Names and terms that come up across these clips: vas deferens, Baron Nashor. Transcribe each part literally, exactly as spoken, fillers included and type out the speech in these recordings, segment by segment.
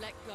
Let go.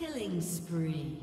Killing spree.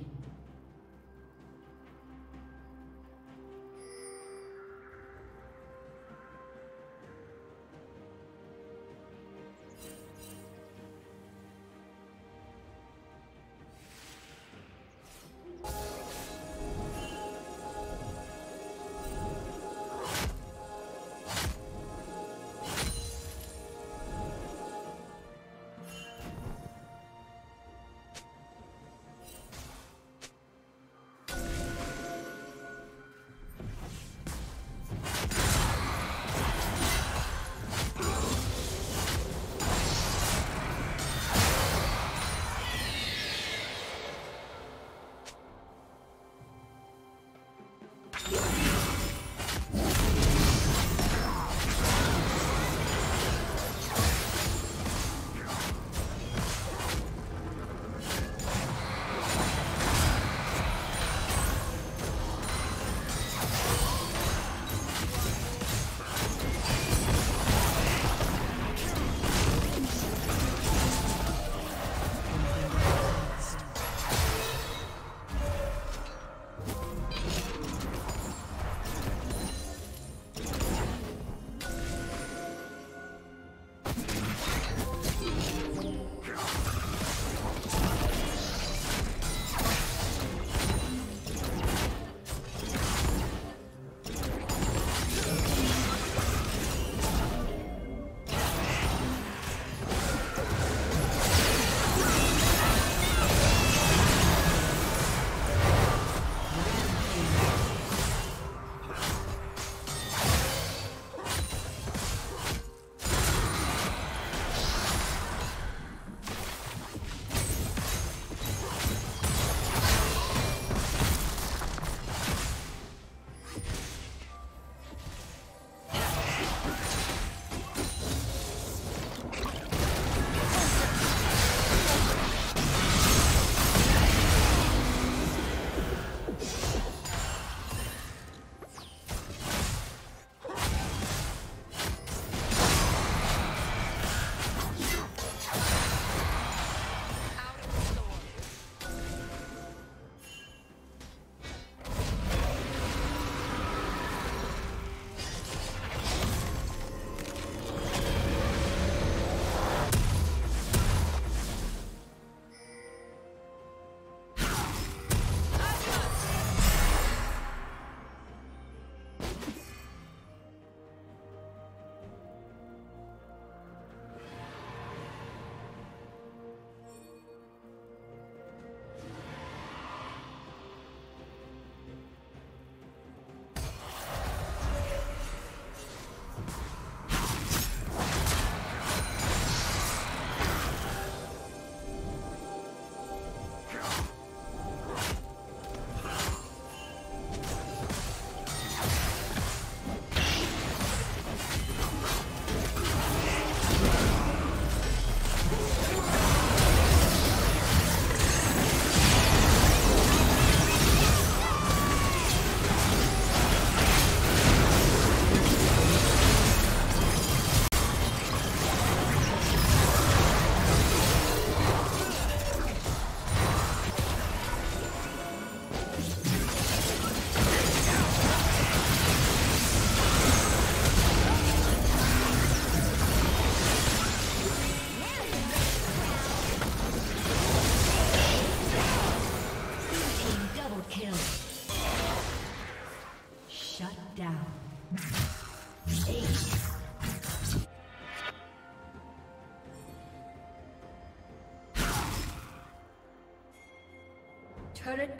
Turret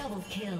Double kill.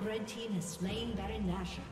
Red team has slain Baron Nashor.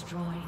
destroyed.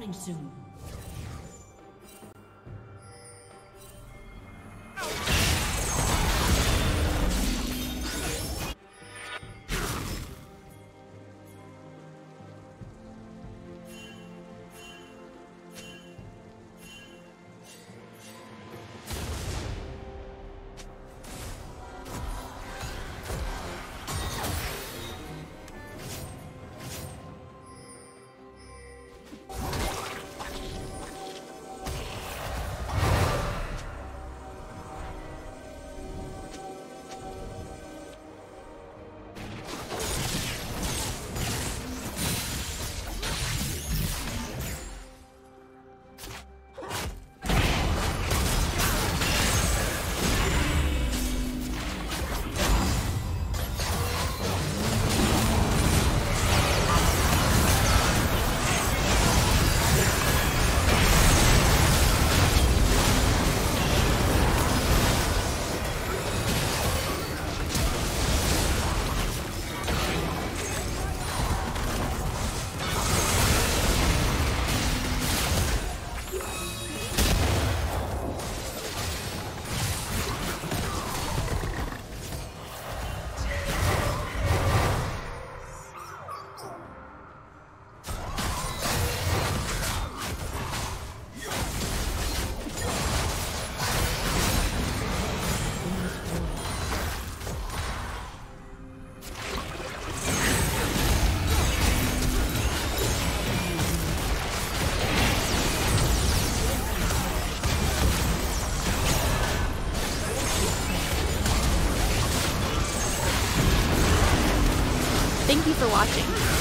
Dawning soon. Thank you for watching.